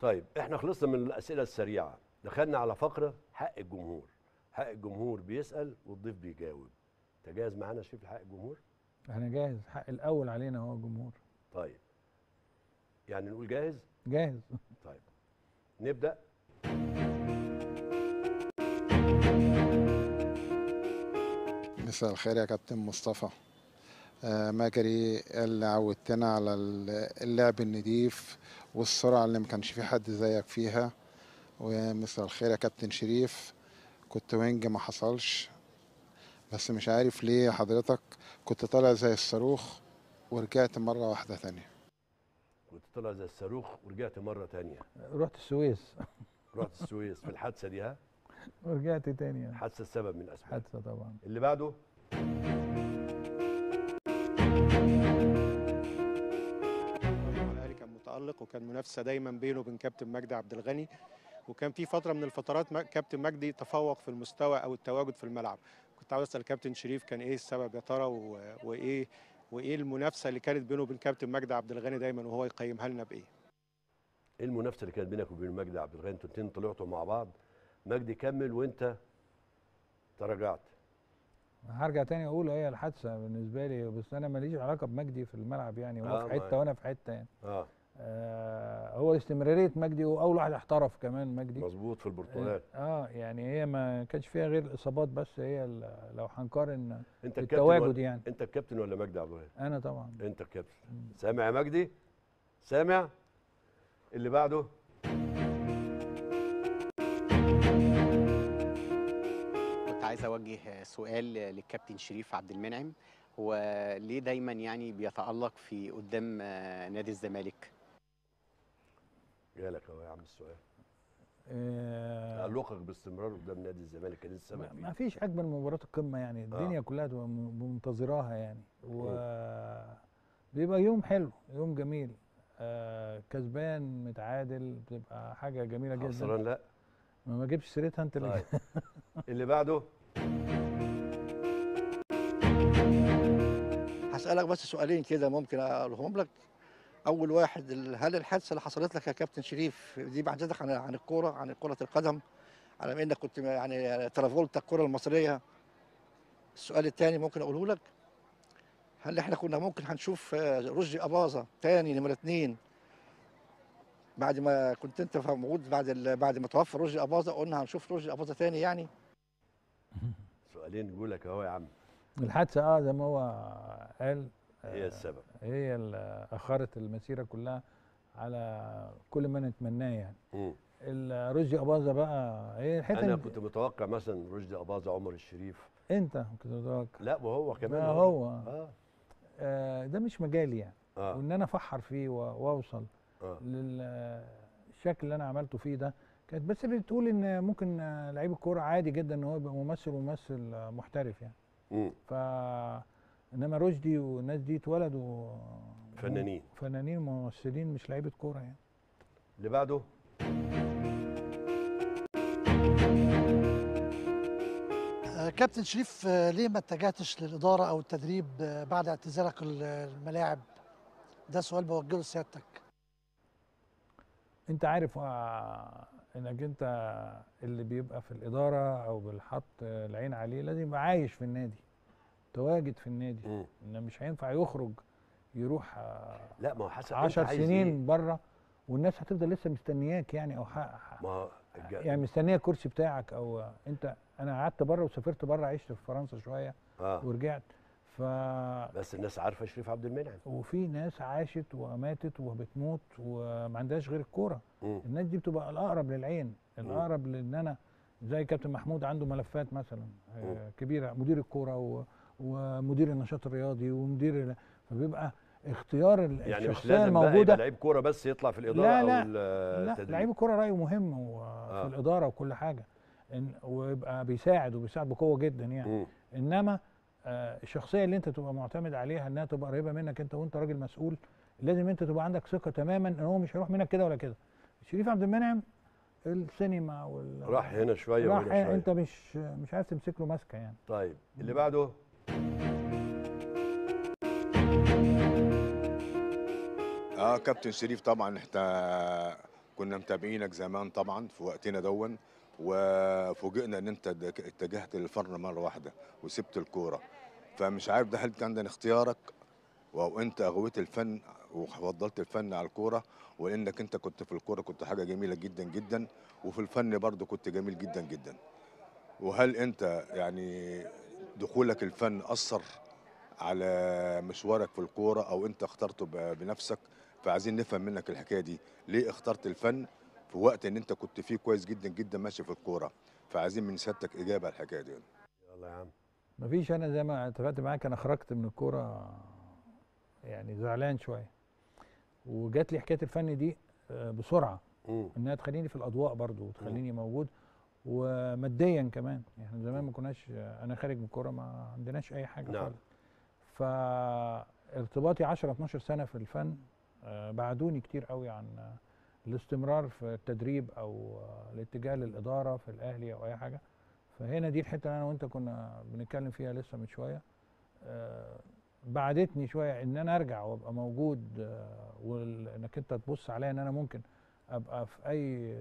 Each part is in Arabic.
طيب احنا خلصنا من الاسئله السريعه، دخلنا على فقره حق الجمهور. حق الجمهور بيسال والضيف بيجاوب. انت جاهز معانا شريف لحق الجمهور؟ انا جاهز، حق الاول علينا هو الجمهور. طيب يعني نقول جاهز؟ جاهز. طيب نبدا. مساء الخير يا كابتن مصطفى. مجري اللي عودتنا على اللعب النضيف والسرعه اللي ما كانش في حد زيك فيها. ومساء الخير يا كابتن شريف، كنت وينج ما حصلش، بس مش عارف ليه حضرتك كنت طالع زي الصاروخ ورجعت مره واحده ثانيه. كنت طالع زي الصاروخ ورجعت مره ثانيه. رحت السويس. رحت السويس في الحادثه دي، ها؟ ورجعت ثانيه. حادثه السبب من اسباب. حادثه طبعا. اللي بعده. الاهلي كان متالق وكان منافسه دايما بينه وبين كابتن مجدي عبد الغني، وكان في فتره من الفترات كابتن مجدي تفوق في المستوى او التواجد في الملعب. كنت عاوز اسال كابتن شريف كان ايه السبب يا ترى، وايه المنافسه اللي كانت بينه وبين كابتن مجدي عبد الغني دايما، وهو يقيمها لنا بايه؟ ايه المنافسه اللي كانت بينك وبين مجدي عبد الغني؟ انتوا الاثنين طلعتوا مع بعض، مجدي كمل وانت تراجعت. هرجع تاني اقول هي الحادثه بالنسبه لي، بس انا ماليش علاقه بمجدي في الملعب، يعني هو في حته وانا في حته يعني. هو استمراريه مجدي، واول واحد احترف كمان مجدي، مظبوط، في البرتغال. يعني هي ما كانش فيها غير الاصابات بس، هي لو هنقارن التواجد يعني. انت الكابتن ولا مجدي عبد الغني؟ انا طبعا. انت الكابتن. سامع يا مجدي؟ سامع؟ اللي بعده. كنت عايز اوجه سؤال للكابتن شريف عبد المنعم، هو ليه دايما يعني بيتألق في قدام نادي الزمالك؟ جالك اهو يا عم السؤال. تألقك باستمرار قدام نادي الزمالك كان السبب فيه؟ ما فيش اجمل من مباراه القمه يعني، الدنيا كلها تبقى منتظراها يعني، وبيبقى يوم حلو، يوم جميل. كسبان متعادل بتبقى حاجه جميله جدا. خسران لا، ما بجيبش سيرتها انت اللي اللي بعده. هسألك بس سؤالين كده ممكن اقولهم لك. أول واحد، هل الحادثة اللي حصلت لك يا كابتن شريف دي بعدتك عن الكورة، عن كرة القدم، على إنك كنت يعني ترافولت الكرة المصرية؟ السؤال الثاني ممكن أقوله لك، هل إحنا كنا ممكن هنشوف رجاء أباظة ثاني نمرة 2 بعد ما كنت أنت موجود، بعد ما توفى رجاء أباظة قلنا هنشوف رجاء أباظة ثاني يعني؟ سؤالين يقول لك أهو يا عم. الحادثة زي ما هو قال هي السبب، هي اللي اخرت المسيره كلها على كل ما نتمناه يعني. رجاء أباظة بقى هي الحته. انا كنت متوقع مثلا رجاء أباظة، عمر الشريف. انت كنت متوقع؟ لا، وهو كمان. هو ده مش مجالي يعني، وان انا افحر فيه واوصل للشكل اللي انا عملته فيه ده. كانت بس بتقول ان ممكن لعيب الكوره عادي جدا ان هو يبقى ممثل، وممثل محترف يعني. انما رشدي والناس دي اتولدوا فنانين، فنانين وممثلين، مش لعيبه كوره يعني. اللي بعده. كابتن شريف، ليه ما اتجهتش للاداره او التدريب بعد اعتزالك الملاعب؟ ده سؤال بوجهه لسيادتك. انت عارف انك انت اللي بيبقى في الاداره او بالحط العين عليه لازم يبقى عايش في النادي، تواجد في النادي. انه مش هينفع يخرج يروح لا، ما هو حسب 10 سنين بره والناس هتفضل لسه مستنياك يعني، او ما يعني مستنيه الكرسي بتاعك، او انت. انا قعدت بره وسافرت بره، عشت في فرنسا شويه ورجعت. بس الناس عارفه شريف عبد المنعم، وفي ناس عاشت وماتت وبتموت وما عندهاش غير الكوره. الناس دي بتبقى الاقرب للعين، الاقرب لان انا زي كابتن محمود عنده ملفات مثلا كبيره، مدير الكوره ومدير النشاط الرياضي ومدير، فبيبقى اختيار الشخصيه الموجوده. يعني مش لازم لعيب كوره بس يطلع في الاداره او التدريب، لا، لعيب الكوره رايه مهم في الاداره وكل حاجه، ويبقى بيساعد بقوه جدا يعني. انما الشخصيه اللي انت تبقى معتمد عليها انها تبقى قريبه منك انت، وانت راجل مسؤول لازم انت تبقى عندك ثقه تماما ان هو مش هيروح منك كده ولا كده. شريف عبد المنعم السينما راح هنا شويه وهنا شويه، انت مش عايز تمسك له ماسكه يعني. طيب اللي بعده. كابتن شريف، طبعا احنا كنا متابعينك زمان طبعا في وقتنا دون، وفوجئنا ان انت اتجهت للفن مره واحده وسبت الكوره، فمش عارف ده هل كان اختيارك او انت اغويت الفن وفضلت الفن على الكوره؟ وانك انت كنت في الكوره كنت حاجه جميله جدا جدا، وفي الفن برضه كنت جميل جدا جدا. وهل انت يعني دخولك الفن اثر على مشوارك في الكوره او انت اخترته بنفسك؟ فعايزين نفهم منك الحكايه دي، ليه اخترت الفن في وقت ان انت كنت فيه كويس جدا جدا ماشي في الكوره؟ فعايزين من سيادتك اجابه على الحكايه دي. يلا يا عم. مفيش، انا زي ما اتفقت معاك انا خرجت من الكوره يعني زعلان شويه، وجات لي حكايه الفن دي بسرعه انها تخليني في الاضواء برضو وتخليني موجود وماديا كمان. احنا زمان ما كناش، انا خارج من الكوره ما عندناش اي حاجه خالص. نعم. فارتباطي 10 12 سنه في الفن بعدوني كتير قوي عن الاستمرار في التدريب او الاتجاه للاداره في الاهلي او اي حاجه. فهنا دي الحته اللي انا وانت كنا بنتكلم فيها لسه من شويه، بعدتني شويه ان انا ارجع وابقى موجود، وانك انت تبص عليا ان انا ممكن ابقى في اي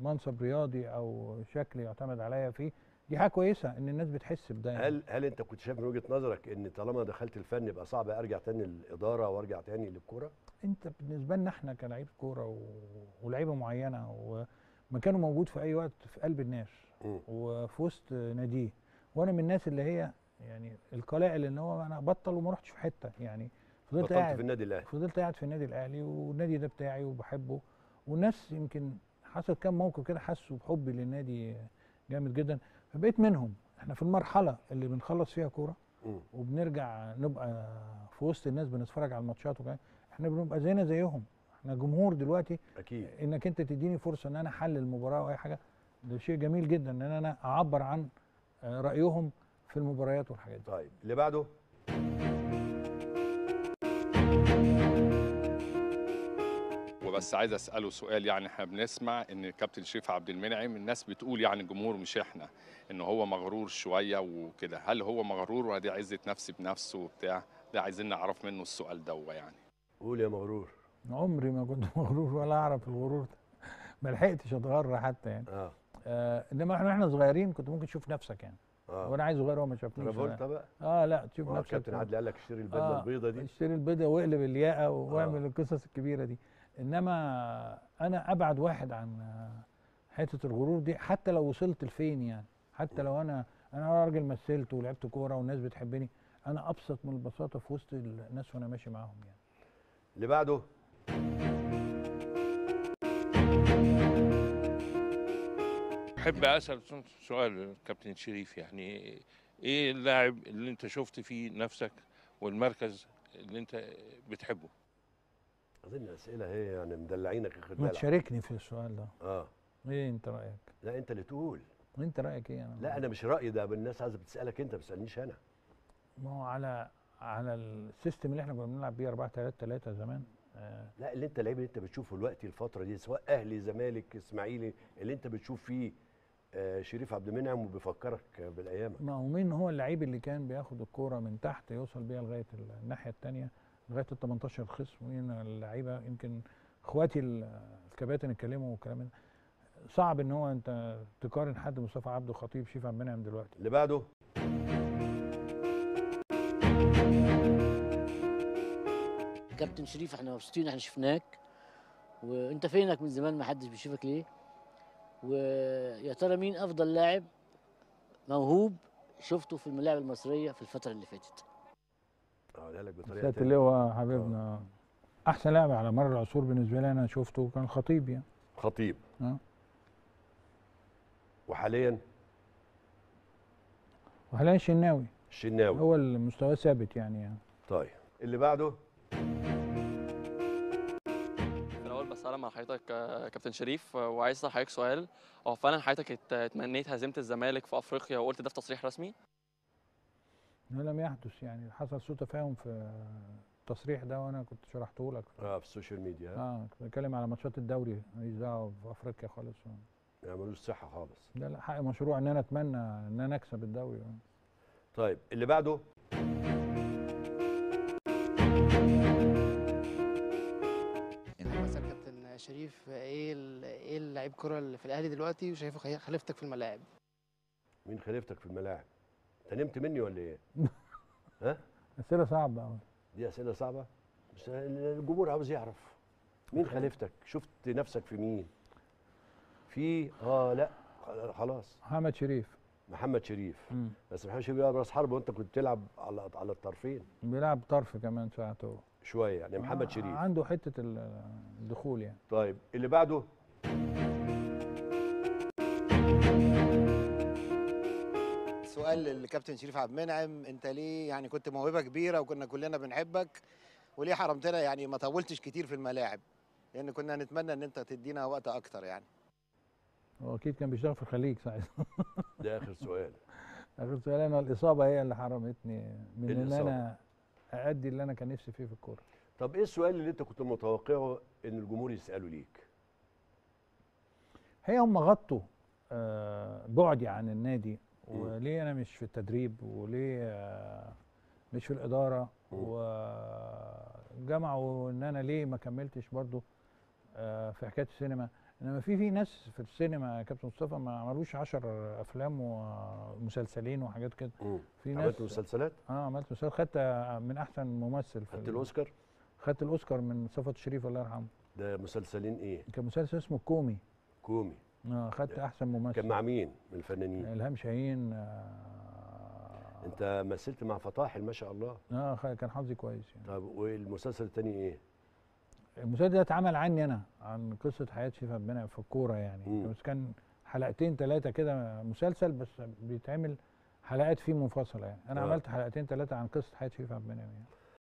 منصب رياضي او شكل يعتمد عليا فيه. دي حاجه كويسه ان الناس بتحس بده. هل انت كنت شايف من وجهه نظرك ان طالما دخلت الفن يبقى صعب ارجع تاني للاداره وارجع تاني للكوره؟ انت بالنسبه لنا احنا كلاعيب كوره ولاعيبه معينه ومكانه موجود في اي وقت في قلب الناس وفي وسط ناديه. وانا من الناس اللي هي يعني القلائل ان هو انا بطل وما رحتش في حته، يعني فضلت قاعد في النادي الاهلي، فضلت قاعد في النادي الاهلي والنادي ده بتاعي وبحبه. والناس يمكن حصل كام موقف كده حسوا بحبي للنادي جامد جدا، فبقيت منهم. احنا في المرحله اللي بنخلص فيها كوره وبنرجع نبقى في وسط الناس بنتفرج على الماتشات وكده، احنا بنبقى زينا زيهم، احنا جمهور دلوقتي. اكيد انك انت تديني فرصه ان انا احلل المباراه او اي حاجه، ده شيء جميل جدا ان انا اعبر عن رايهم في المباريات والحاجات دي. طيب اللي بعده وبس عايز اساله سؤال. يعني احنا بنسمع ان كابتن شريف عبد المنعم الناس بتقول يعني الجمهور مش احنا ان هو مغرور شويه وكده، هل هو مغرور ولا دي عزه نفس بنفسه وبتاع ده؟ عايزين نعرف منه السؤال ده. يعني قول يا مغرور. عمري ما كنت مغرور ولا اعرف الغرور ده، ما لحقتش اتغر حتى يعني. انما احنا صغيرين كنت ممكن تشوف نفسك يعني. وانا عايز اغير وما شافنيش ريفولتا بقى. لا تشوف نفسك. كابتن عادل قال لك اشتري البدله البيضه دي، اشتري البيضه واقلب الياقه واعمل القصص الكبيره دي. انما انا ابعد واحد عن حته الغرور دي، حتى لو وصلت لفين يعني. حتى لو انا راجل مثلت ولعبت كوره والناس بتحبني، انا ابسط من البساطه في وسط الناس وانا ماشي معاهم يعني. اللي بعده احب اسال سؤال كابتن شريف، يعني ايه اللاعب اللي انت شفت فيه نفسك والمركز اللي انت بتحبه؟ اظن الاسئله هي يعني مدلعينك يا خدام. ما تشاركني في السؤال ده. ايه انت رايك؟ لا انت اللي تقول. انت رايك ايه؟ انا لا انا مش رايي ده، الناس عايزه بتسالك انت، ما بتسالنيش انا. ما هو على السيستم اللي احنا كنا بنلعب بيه 4-3-3 زمان. لا اللي انت اللعيب اللي انت بتشوفه دلوقتي الفتره دي سواء اهلي زمالك اسماعيلي اللي انت بتشوف فيه شريف عبد المنعم وبيفكرك بالايام. ما هو مين هو اللعيب اللي كان بياخد الكوره من تحت يوصل بيها لغايه الناحيه الثانيه لغايه ال 18 خصم؟ ومين اللعيبه؟ يمكن اخواتي الكباتن اتكلموا والكلام ده. صعب ان هو انت تقارن حد مصطفى عبد الخطيب شريف عبد المنعم دلوقتي. اللي بعده كابتن شريف، احنا مبسوطين احنا شفناك، وانت فينك من زمان ما حدش بيشوفك ليه؟ ويا ترى مين افضل لاعب موهوب شفته في الملاعب المصريه في الفتره اللي فاتت؟ قالها لك بطريقه ثانيه. اللي هو حبيبنا احسن لاعب على مر العصور بالنسبه لي انا شفته كان الخطيب يعني. خطيب. وحاليا الشناوي. الشناوي هو المستوى ثابت يعني. طيب اللي بعده. السلام على حضرتك كابتن شريف، وعايز اسال حضرتك سؤال. هو فعلا حضرتك اتمنيت هزيمه الزمالك في افريقيا وقلت ده في تصريح رسمي؟ ده لم يحدث يعني، حصل سوء تفاهم في التصريح ده وانا كنت شرحته لك في السوشيال ميديا. كنت بتكلم على ماتشات الدوري، ماليش دعوه في افريقيا خالص يعني، ملوش صحه خالص. لا حق مشروع ان انا اتمنى ان انا اكسب الدوري. طيب اللي بعده. شريف ايه اللاعب كرة اللي في الاهلي دلوقتي وشايفه خليفتك في الملاعب؟ مين خليفتك في الملاعب؟ انت نمت مني ولا ايه؟ ها؟ اسئله صعبه قوي دي، اسئله صعبه بس الجمهور عاوز يعرف مين خليفتك، شفت نفسك في مين؟ في لا خلاص محمد شريف. محمد شريف بس محمد شريف بيلعب راس حرب وانت كنت بتلعب على الطرفين، بيلعب طرف كمان ساعته شويه يعني. محمد شريف عنده حته الدخول يعني. طيب اللي بعده سؤال للكابتن شريف عبد المنعم، انت ليه يعني كنت موهبه كبيره وكنا كلنا بنحبك، وليه حرمتنا يعني ما طولتش كتير في الملاعب؟ لان كنا نتمنى ان انت تدينا وقت اكتر يعني. هو اكيد كان بيشتغل في الخليج ساعتها. ده اخر سؤال. اخر سؤال. انا الاصابه هي اللي حرمتني من ان انا اادي اللي انا كان نفسي فيه في الكوره. طب ايه السؤال اللي انت كنت متوقعه ان الجمهور يساله ليك؟ هي هم غطوا بعدي عن النادي، وليه انا مش في التدريب، وليه مش في الاداره، وجمعوا ان انا ليه ما كملتش برضو في حكايه السينما. انما في ناس في السينما يا كابتن مصطفى ما عملوش 10 افلام ومسلسلين وحاجات كده. في ناس عملت مسلسلات؟ عملت مسلسل، خدت من احسن ممثل، خدت الاوسكار، خدت الاوسكار من مصطفى الشريف الله يرحمه. ده مسلسلين ايه؟ كان مسلسل اسمه الكومي. كومي. خدت احسن ممثل. كان مع مين من الفنانين؟ الهام شاهين. انت مثلت مع فطاحل ما شاء الله. كان حظي كويس يعني. طب والمسلسل الثاني ايه؟ المسلسل ده اتعمل عني انا، عن قصه حياه شريف عبد المنعم في الكوره يعني. بس كان حلقتين ثلاثه كده مسلسل، بس بيتعمل حلقات فيه منفصله يعني. انا عملت حلقتين ثلاثه عن قصه حياه شريف عبد المنعم يعني.